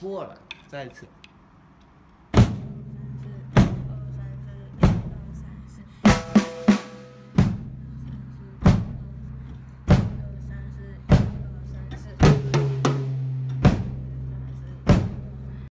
过了，再一次。